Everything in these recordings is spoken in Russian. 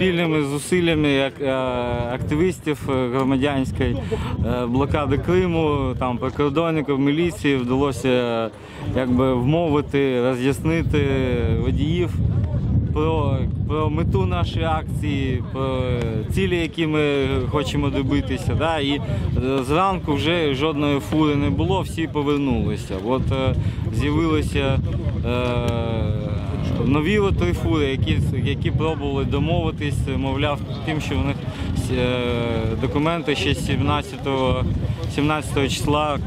спільними зусиллями як активістів громадянської блокади Криму, там прикордонників, міліції вдалося якби вмовити, роз'яснити водіїв про мету нашої акції, про цілі, які ми хочемо добитися. Да? І зранку вже жодної фури не було, всі повернулися. От з'явилися нові три фури, які пробували домовитись, мовляв, тим, що в них документи ще з 17 числа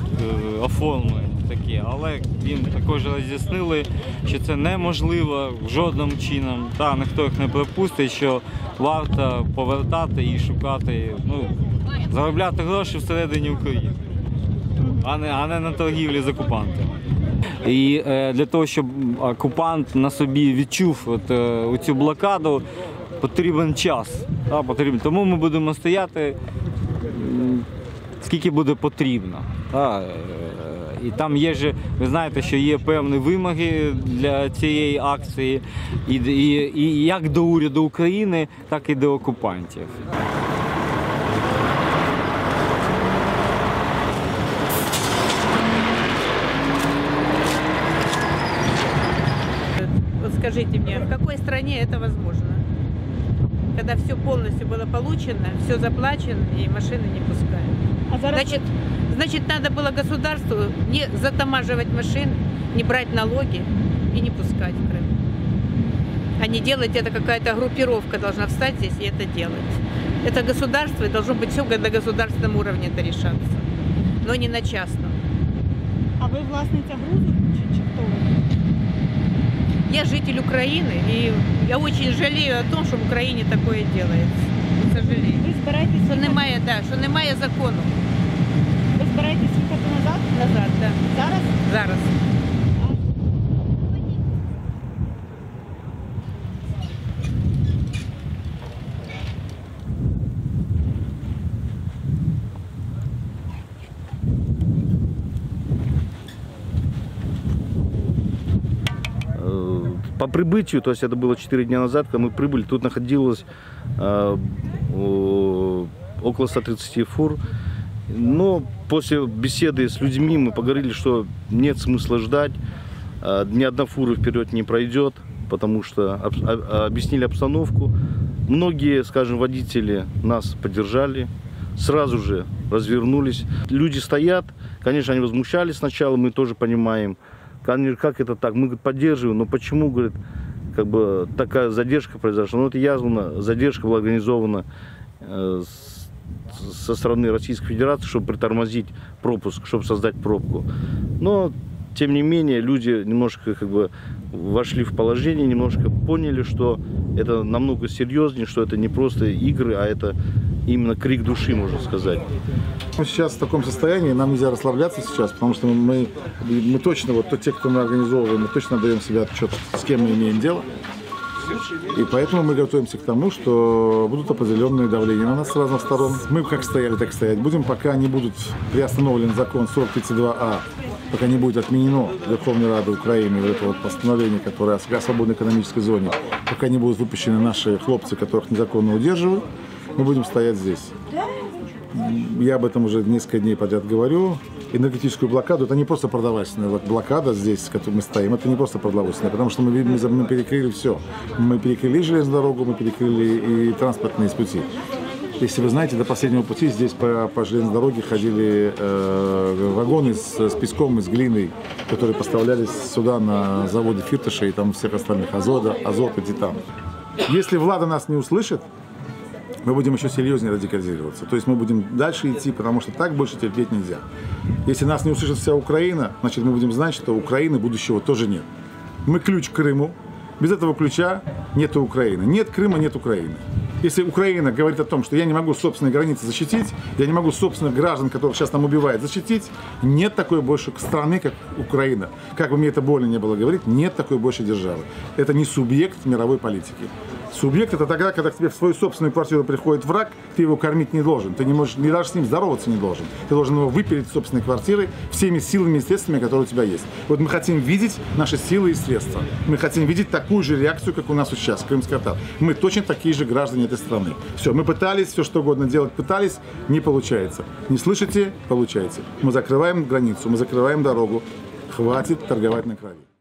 оформлені. Але їм також роз'яснили, що це неможливо жодним чином, та ніхто їх не пропустить, що варто повертати і шукати, заробляти гроші всередині України, а не на торгівлі з окупантами. І для того, щоб окупант на собі відчув цю блокаду, потрібен час. Тому ми будемо стояти, скільки буде потрібно. І там є ж, ви знаєте, що є певні вимоги для цієї акції, і як до уряду України, так і до окупантів. Вот скажите мне, в какой стране это возможно? Когда все полностью было получено, все заплачено, и машины не пускают. Значит, надо было государству не затамаживать машин, не брать налоги и не пускать в Крым. А не делать это, какая-то группировка должна встать здесь и это делать. Это государство, и должно быть все на государственном уровне это решаться. Но не на частном. А вы властница грузов? Я житель Украины, и я очень жалею о том, что в Украине такое делается. К сожалению. Вы собираетесь... Что немає закону. Ви збираєтесь їхати назад? Назад, так. Зараз? Зараз. По прибытию, то есть это было 4 дня назад, когда мы прибыли, тут находилось около 130 фур. Но после беседы с людьми мы поговорили, что нет смысла ждать, ни одна фура вперед не пройдет, потому что объяснили обстановку. Многие, скажем, водители нас поддержали, сразу же развернулись. Люди стоят, конечно, они возмущались сначала, мы тоже понимаем, как это так, мы поддерживаем, но почему, говорит, как бы такая задержка произошла. Ну это явно задержка была организована со стороны Российской Федерации, чтобы притормозить пропуск, чтобы создать пробку. Но, тем не менее, люди немножко как бы вошли в положение, немножко поняли, что это намного серьезнее, что это не просто игры, а это именно крик души, можно сказать. Мы сейчас в таком состоянии, нам нельзя расслабляться сейчас, потому что мы точно, вот те, кто мы организовываем, мы точно даем себе отчет, с кем мы имеем дело. И поэтому мы готовимся к тому, что будут определенные давления на нас с разных сторон. Мы как стояли, так стоять будем, пока не будет приостановлен закон 4032А, пока не будет отменено Верховной Рады Украины вот это вот постановление, которое о свободной экономической зоне, пока не будут выпущены наши хлопцы, которых незаконно удерживают, мы будем стоять здесь. Я об этом уже несколько дней подряд говорю. Энергетическую блокаду, это не просто продовольственная блокада здесь, с которой мы стоим, это не просто продовольственная, потому что мы перекрыли все. Мы перекрыли железную дорогу, мы перекрыли и транспортные пути. Если вы знаете, до последнего пути здесь по железной дороге ходили вагоны с песком и с глиной, которые поставлялись сюда на заводы Фірташа и там всех остальных, азот и титан. Если влада нас не услышит, мы будем еще серьезнее радикализироваться. То есть мы будем дальше идти, потому что так больше терпеть нельзя. Если нас не услышит вся Украина, значит мы будем знать, что Украины будущего тоже нет. Мы ключ к Крыму. Без этого ключа нет Украины. Нет Крыма, нет Украины. Если Украина говорит о том, что я не могу собственные границы защитить, я не могу собственных граждан, которых сейчас нам убивают, защитить, нет такой больше страны, как Украина. Как бы мне это больно не было говорить, нет такой больше державы. Это не субъект мировой политики. Субъект — это тогда, когда к тебе в свою собственную квартиру приходит враг, ты его кормить не должен, ты не можешь, не даже с ним здороваться не должен. Ты должен его выпереть в собственной квартиры всеми силами и средствами, которые у тебя есть. Вот мы хотим видеть наши силы и средства. Мы хотим видеть такую же реакцию, как у нас сейчас, крымский татар. Мы точно такие же граждане этой страны. Все, мы пытались, все что угодно делать пытались, не получается. Не слышите? Получается. Мы закрываем границу, мы закрываем дорогу. Хватит торговать на крови.